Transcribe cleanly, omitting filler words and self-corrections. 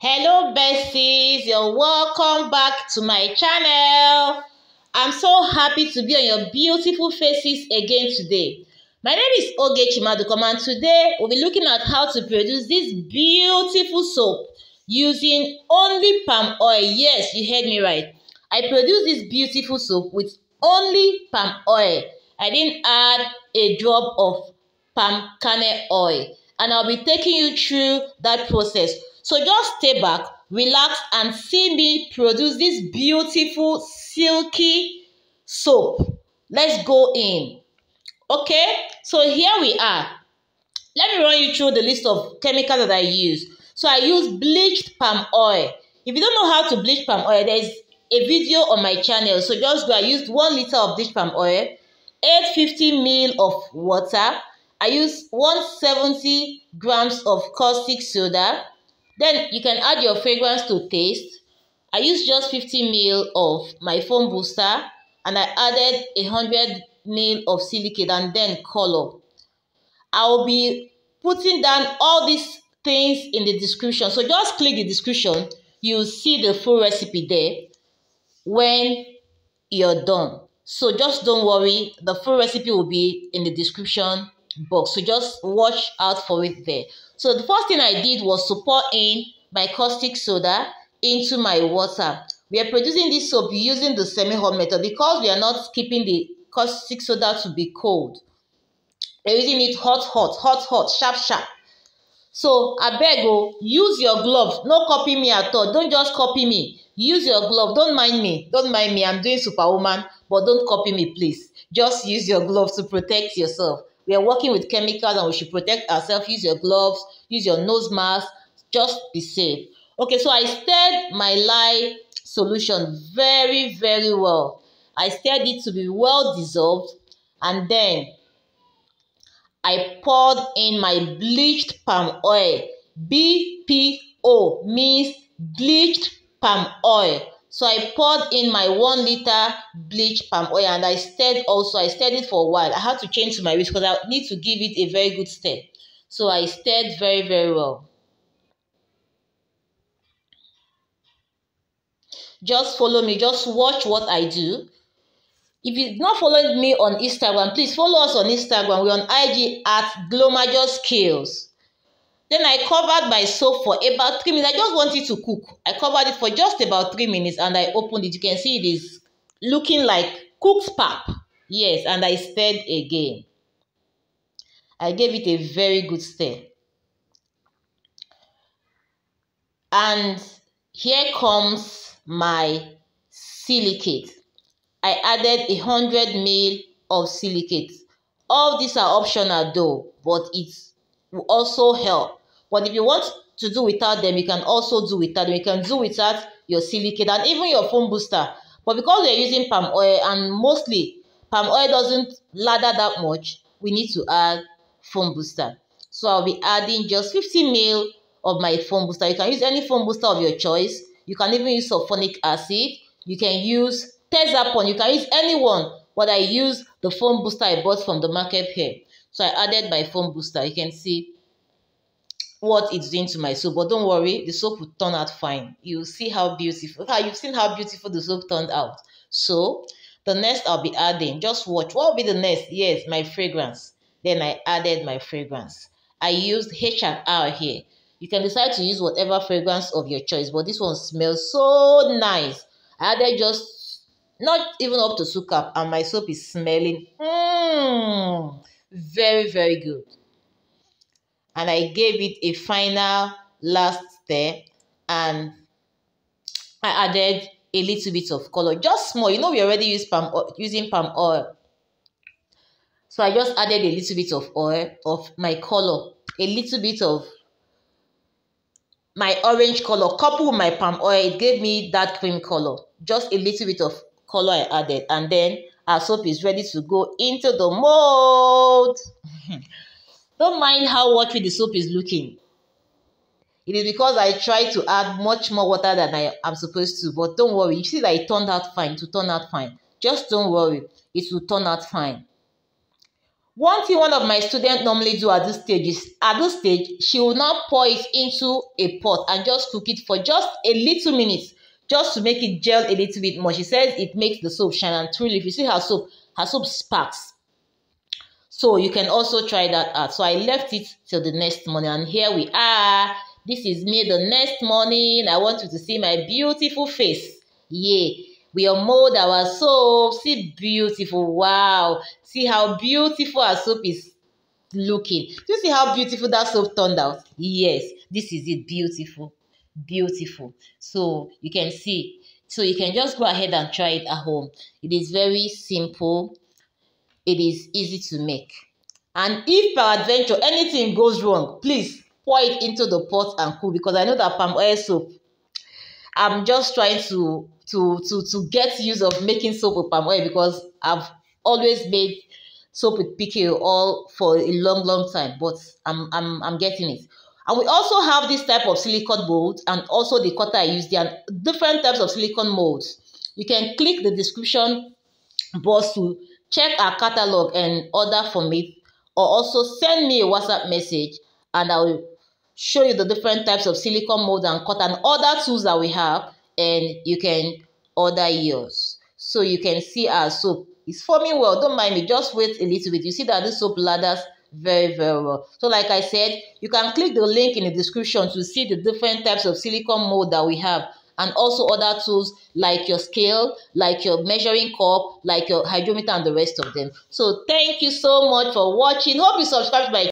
Hello besties, you're welcome back to my channel. I'm so happy to be on your beautiful faces again today. My name is Oge Chimaduko and today we'll be looking at how to produce this beautiful soap using only palm oil. Yes, you heard me right. I produced this beautiful soap with only palm oil. I didn't add a drop of palm kernel oil, and I'll be taking you through that process. So just stay back, relax, and see me produce this beautiful silky soap. Let's go in. Okay, so here we are. Let me run you through the list of chemicals that I use. So I use bleached palm oil. If you don't know how to bleach palm oil, there's a video on my channel. So just go. I used 1 liter of bleached palm oil, 850 ml of water. I used 170 grams of caustic soda. Then you can add your fragrance to taste. I used just 50 ml of my foam booster, and I added 100 ml of silicate and then color. I'll be putting down all these things in the description. So just click the description. You'll see the full recipe there when you're done. So just don't worry. The full recipe will be in the description box. So just watch out for it there. So the first thing I did was to pour in my caustic soda into my water. We are producing this soap using the semi-hot method because we are not keeping the caustic soda to be cold. We're using it hot, sharp. So abego, use your gloves. No copy me at all. Don't just copy me. Use your glove. Don't mind me. Don't mind me. I'm doing Superwoman, but don't copy me, please. Just use your gloves to protect yourself. We are working with chemicals and we should protect ourselves. Use your gloves, use your nose mask, just be safe. Okay, so I stirred my lye solution very, very well. I stirred it to be well dissolved, and then I poured in my bleached palm oil. BPO means bleached palm oil. So I poured in my 1 liter bleached palm oil, and I stirred also. I stirred it for a while. I had to change to my whisk because I need to give it a very good stir. So I stirred very, very well. Just follow me. Just watch what I do. If you've not followed me on Instagram, please follow us on Instagram. We're on IG at GLOMAJOS BUSINESS SCHOOL. Then I covered my soap for about 3 minutes. I just wanted to cook. I covered it for just about 3 minutes and I opened it. You can see it is looking like cooked pap. Yes, and I stirred again. I gave it a very good stir. And here comes my silicate. I added 100 ml of silicate. All these are optional though, but it's will also help. But if you want to do without them, you can also do without them. You can do without your silicate and even your foam booster. But because we are using palm oil, and mostly palm oil doesn't lather that much, we need to add foam booster. So I'll be adding just 50 ml of my foam booster. You can use any foam booster of your choice. You can even use sulfonic acid. You can use Texapon. You can use any one. But I use the foam booster I bought from the market here. So I added my foam booster. You can see what it's doing to my soap. But don't worry, the soap will turn out fine. You'll see how beautiful. You've seen how beautiful the soap turned out. So the next I'll be adding, just watch. What will be the next? Yes, my fragrance. Then I added my fragrance. I used H&R here. You can decide to use whatever fragrance of your choice. But this one smells so nice. I added just not even up to 2 cups. And my soap is smelling. Very, very good. And I gave it a final last stir, and I added a little bit of color, just small. You know, we already use palm oil, so I just added a little bit of oil of my color, a little bit of my orange color coupled with my palm oil. It gave me that cream color. Just a little bit of color I added, and then our soap is ready to go into the mold. Don't mind how watery the soap is looking. It is because I tried to add much more water than I am supposed to, but don't worry. You see that it turned out fine. Just don't worry. It will turn out fine. One thing one of my students normally do at this stage is, at this stage, she will now pour it into a pot and just cook it for just a little minute, just to make it gel a little bit more. She says it makes the soap shine, and truly, if you see her soap sparks. So you can also try that out. So I left it till the next morning, and here we are. This is me the next morning. I want you to see my beautiful face. Yeah. We unmold our soap. See, beautiful. Wow. See how beautiful our soap is looking. Do you see how beautiful that soap turned out? Yes. This is it. Beautiful. Beautiful. So you can see. So you can just go ahead and try it at home. It is very simple. It is easy to make. And if by adventure anything goes wrong, please pour it into the pot and cool, because I know that palm oil soap, I'm just trying to get use of making soap with palm oil, because I've always made soap with PKO all for a long time, but I'm getting it. And we also have this type of silicone mold, and also the cutter I use there, and different types of silicone molds. You can click the description box to check our catalog and order from it, or also send me a WhatsApp message and I will show you the different types of silicone mold and cutter and other tools that we have, and you can order yours. So you can see our soap is forming well. Don't mind me, just wait a little bit. You see that this soap lathers very well. So like I said, you can click the link in the description to see the different types of silicone mold that we have, and also other tools like your scale, like your measuring cup, like your hydrometer, and the rest of them. So thank you so much for watching. Hope you subscribe to my channel.